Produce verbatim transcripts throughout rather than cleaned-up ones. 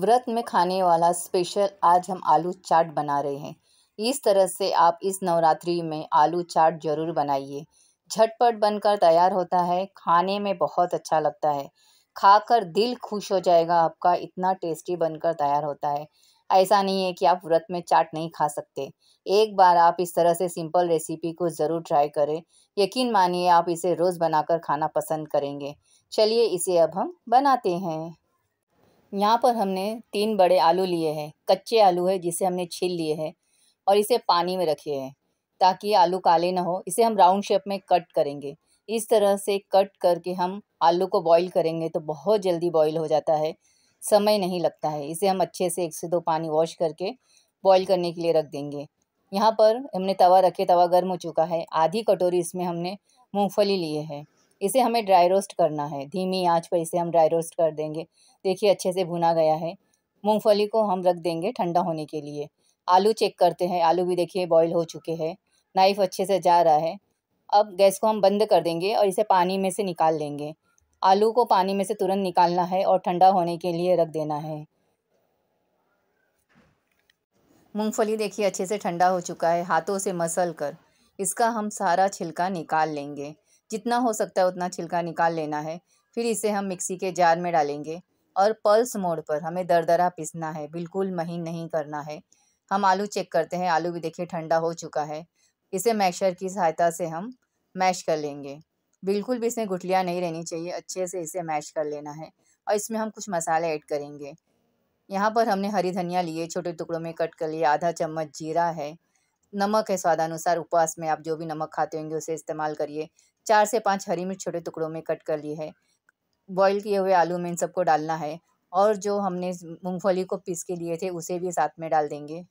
व्रत में खाने वाला स्पेशल आज हम आलू चाट बना रहे हैं। इस तरह से आप इस नवरात्रि में आलू चाट ज़रूर बनाइए। झटपट बनकर तैयार होता है, खाने में बहुत अच्छा लगता है, खाकर दिल खुश हो जाएगा आपका, इतना टेस्टी बनकर तैयार होता है। ऐसा नहीं है कि आप व्रत में चाट नहीं खा सकते। एक बार आप इस तरह से सिंपल रेसिपी को ज़रूर ट्राई करें, यकीन मानिए आप इसे रोज़ बनाकर खाना पसंद करेंगे। चलिए इसे अब हम बनाते हैं। यहाँ पर हमने तीन बड़े आलू लिए हैं, कच्चे आलू है जिसे हमने छील लिए हैं और इसे पानी में रखे हैं ताकि आलू काले ना हो। इसे हम राउंड शेप में कट करेंगे। इस तरह से कट करके हम आलू को बॉईल करेंगे तो बहुत जल्दी बॉईल हो जाता है, समय नहीं लगता है। इसे हम अच्छे से एक से दो पानी वॉश करके बॉईल करने के लिए रख देंगे। यहाँ पर हमने तवा रखे, तवा गर्म हो चुका है। आधी कटोरी इसमें हमने मूँगफली लिए है, इसे हमें ड्राई रोस्ट करना है। धीमी आंच पर इसे हम ड्राई रोस्ट कर देंगे। देखिए अच्छे से भुना गया है। मूंगफली को हम रख देंगे ठंडा होने के लिए। आलू चेक करते हैं, आलू भी देखिए बॉईल हो चुके हैं, नाइफ अच्छे से जा रहा है। अब गैस को हम बंद कर देंगे और इसे पानी में से निकाल लेंगे। आलू को पानी में से तुरंत निकालना है और ठंडा होने के लिए रख देना है। मूँगफली देखिए अच्छे से ठंडा हो चुका है। हाथों से मसल कर इसका हम सारा छिलका निकाल लेंगे, जितना हो सकता है उतना छिलका निकाल लेना है। फिर इसे हम मिक्सी के जार में डालेंगे और पल्स मोड़ पर हमें दरदरा पीसना है, बिल्कुल महीन नहीं करना है। हम आलू चेक करते हैं, आलू भी देखिए ठंडा हो चुका है। इसे मैशर की सहायता से हम मैश कर लेंगे, बिल्कुल भी इसमें गुठलियाँ नहीं रहनी चाहिए। अच्छे से इसे मैश कर लेना है और इसमें हम कुछ मसाले ऐड करेंगे। यहाँ पर हमने हरी धनिया लिए, छोटे टुकड़ों में कट कर लिए। आधा चम्मच जीरा है, नमक है स्वादानुसार, उपवास में आप जो भी नमक खाते होंगे उसे इस्तेमाल करिए। चार से पाँच हरी मिर्च छोटे टुकड़ों में कट कर ली है। बॉईल किए हुए आलू में इन सबको डालना है और जो हमने मूंगफली को पीस के लिए थे उसे भी साथ में डाल देंगे।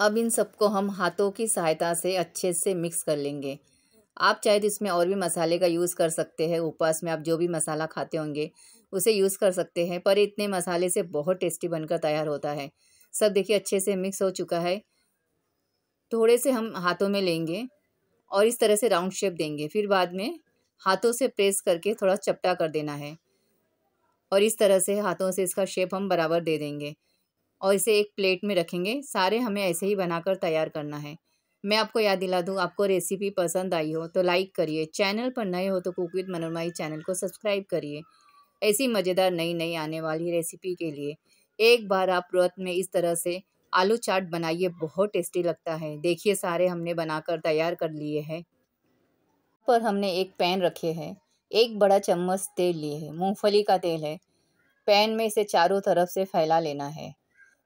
अब इन सबको हम हाथों की सहायता से अच्छे से मिक्स कर लेंगे। आप चाहे तो इसमें और भी मसाले का यूज़ कर सकते हैं, उपवास में आप जो भी मसाला खाते होंगे उसे यूज़ कर सकते हैं, पर इतने मसाले से बहुत टेस्टी बनकर तैयार होता है। सब देखिए अच्छे से मिक्स हो चुका है। थोड़े से हम हाथों में लेंगे और इस तरह से राउंड शेप देंगे, फिर बाद में हाथों से प्रेस करके थोड़ा चपटा कर देना है और इस तरह से हाथों से इसका शेप हम बराबर दे देंगे और इसे एक प्लेट में रखेंगे। सारे हमें ऐसे ही बनाकर तैयार करना है। मैं आपको याद दिला दूं, आपको रेसिपी पसंद आई हो तो लाइक करिए, चैनल पर नए हो तो कुक विद मनोरमा चैनल को सब्सक्राइब करिए। ऐसी मज़ेदार नई नई आने वाली रेसिपी के लिए एक बार आप व्रत में इस तरह से आलू चाट बनाइए, बहुत टेस्टी लगता है। देखिए सारे हमने बनाकर तैयार कर लिए हैं। पर हमने एक पैन रखे हैं, एक बड़ा चम्मच तेल लिए है, मूंगफली का तेल है। पैन में इसे चारों तरफ से फैला लेना है।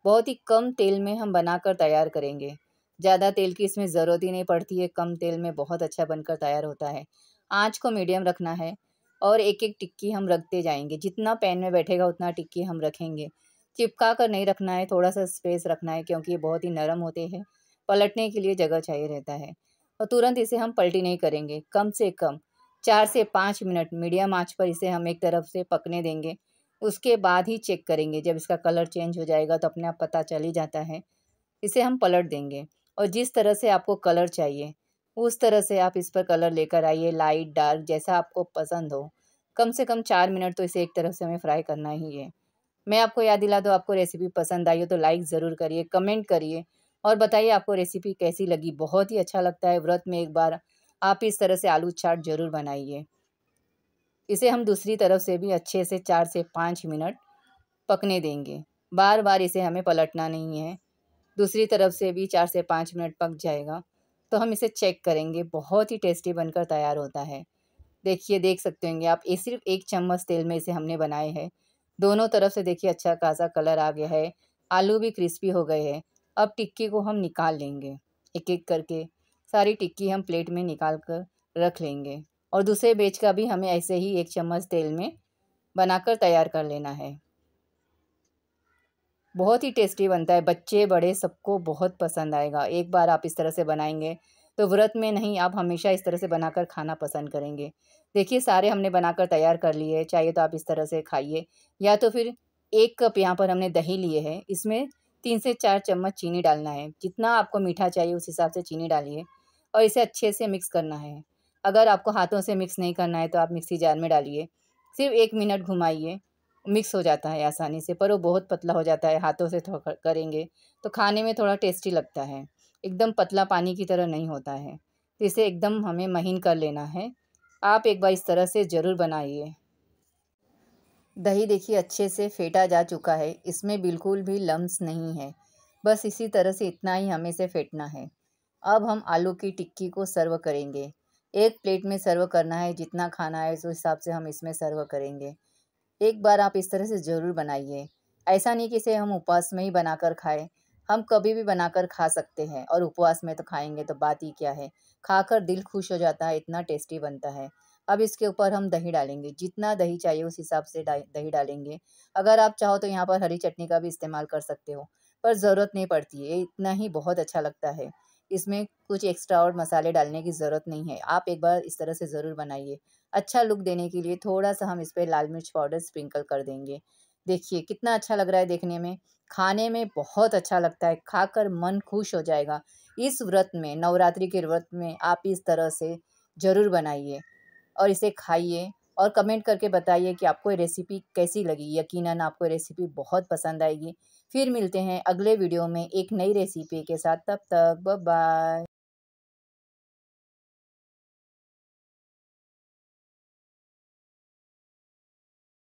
बहुत ही कम तेल में हम बनाकर तैयार करेंगे, ज़्यादा तेल की इसमें ज़रूरत ही नहीं पड़ती है। कम तेल में बहुत अच्छा बनकर तैयार होता है। आँच को मीडियम रखना है और एक एक टिक्की हम रखते जाएंगे, जितना पैन में बैठेगा उतना टिक्की हम रखेंगे। चिपका कर नहीं रखना है, थोड़ा सा स्पेस रखना है क्योंकि ये बहुत ही नरम होते हैं, पलटने के लिए जगह चाहिए रहता है। और तुरंत इसे हम पलटी नहीं करेंगे, कम से कम चार से पाँच मिनट मीडियम आंच पर इसे हम एक तरफ से पकने देंगे। उसके बाद ही चेक करेंगे, जब इसका कलर चेंज हो जाएगा तो अपने आप पता चल ही जाता है। इसे हम पलट देंगे और जिस तरह से आपको कलर चाहिए उस तरह से आप इस पर कलर लेकर आइए, लाइट डार्क जैसा आपको पसंद हो। कम से कम चार मिनट तो इसे एक तरफ से हमें फ्राई करना ही है। मैं आपको याद दिला दूं, आपको रेसिपी पसंद आई हो तो लाइक ज़रूर करिए, कमेंट करिए और बताइए आपको रेसिपी कैसी लगी। बहुत ही अच्छा लगता है, व्रत में एक बार आप इस तरह से आलू चाट ज़रूर बनाइए। इसे हम दूसरी तरफ से भी अच्छे से चार से पाँच मिनट पकने देंगे। बार बार इसे हमें पलटना नहीं है, दूसरी तरफ से भी चार से पाँच मिनट पक जाएगा तो हम इसे चेक करेंगे। बहुत ही टेस्टी बनकर तैयार होता है। देखिए देख सकते होंगे आप, ये सिर्फ एक चम्मच तेल में इसे हमने बनाए हैं। दोनों तरफ से देखिए अच्छा खासा कलर आ गया है, आलू भी क्रिस्पी हो गए हैं। अब टिक्की को हम निकाल लेंगे, एक एक करके सारी टिक्की हम प्लेट में निकाल कर रख लेंगे और दूसरे बैच का भी हमें ऐसे ही एक चम्मच तेल में बनाकर तैयार कर लेना है। बहुत ही टेस्टी बनता है, बच्चे बड़े सबको बहुत पसंद आएगा। एक बार आप इस तरह से बनाएंगे तो व्रत में नहीं, आप हमेशा इस तरह से बनाकर खाना पसंद करेंगे। देखिए सारे हमने बनाकर तैयार कर लिए हैं, चाहिए तो आप इस तरह से खाइए। या तो फिर एक कप यहाँ पर हमने दही लिए है, इसमें तीन से चार चम्मच चीनी डालना है। जितना आपको मीठा चाहिए उस हिसाब से चीनी डालिए और इसे अच्छे से मिक्स करना है। अगर आपको हाथों से मिक्स नहीं करना है तो आप मिक्सी जार में डालिए, सिर्फ एक मिनट घुमाइए मिक्स हो जाता है आसानी से, पर वो बहुत पतला हो जाता है। हाथों से करेंगे तो खाने में थोड़ा टेस्टी लगता है, एकदम पतला पानी की तरह नहीं होता है। तो इसे एकदम हमें महीन कर लेना है। आप एक बार इस तरह से ज़रूर बनाइए। दही देखिए अच्छे से फेंटा जा चुका है, इसमें बिल्कुल भी लम्स नहीं है। बस इसी तरह से इतना ही हमें इसे फेंटना है। अब हम आलू की टिक्की को सर्व करेंगे। एक प्लेट में सर्व करना है, जितना खाना है उस हिसाब से हम इसमें सर्व करेंगे। एक बार आप इस तरह से ज़रूर बनाइए। ऐसा नहीं कि इसे हम उपवास में ही बनाकर खाएं, हम कभी भी बनाकर खा सकते हैं, और उपवास में तो खाएंगे तो बात ही क्या है। खाकर दिल खुश हो जाता है, इतना टेस्टी बनता है। अब इसके ऊपर हम दही डालेंगे, जितना दही चाहिए उस हिसाब से दही डालेंगे। अगर आप चाहो तो यहाँ पर हरी चटनी का भी इस्तेमाल कर सकते हो, पर ज़रूरत नहीं पड़ती है, इतना ही बहुत अच्छा लगता है। इसमें कुछ एक्स्ट्रा और मसाले डालने की ज़रूरत नहीं है। आप एक बार इस तरह से ज़रूर बनाइए। अच्छा लुक देने के लिए थोड़ा सा हम इस पर लाल मिर्च पाउडर स्प्रिंकल कर देंगे। देखिए कितना अच्छा लग रहा है देखने में, खाने में बहुत अच्छा लगता है, खाकर मन खुश हो जाएगा। इस व्रत में, नवरात्रि के व्रत में आप इस तरह से ज़रूर बनाइए और इसे खाइए, और कमेंट करके बताइए कि आपको ये रेसिपी कैसी लगी। यकीनन आपको रेसिपी बहुत पसंद आएगी। फिर मिलते हैं अगले वीडियो में एक नई रेसिपी के साथ। तब तक बाय बाय।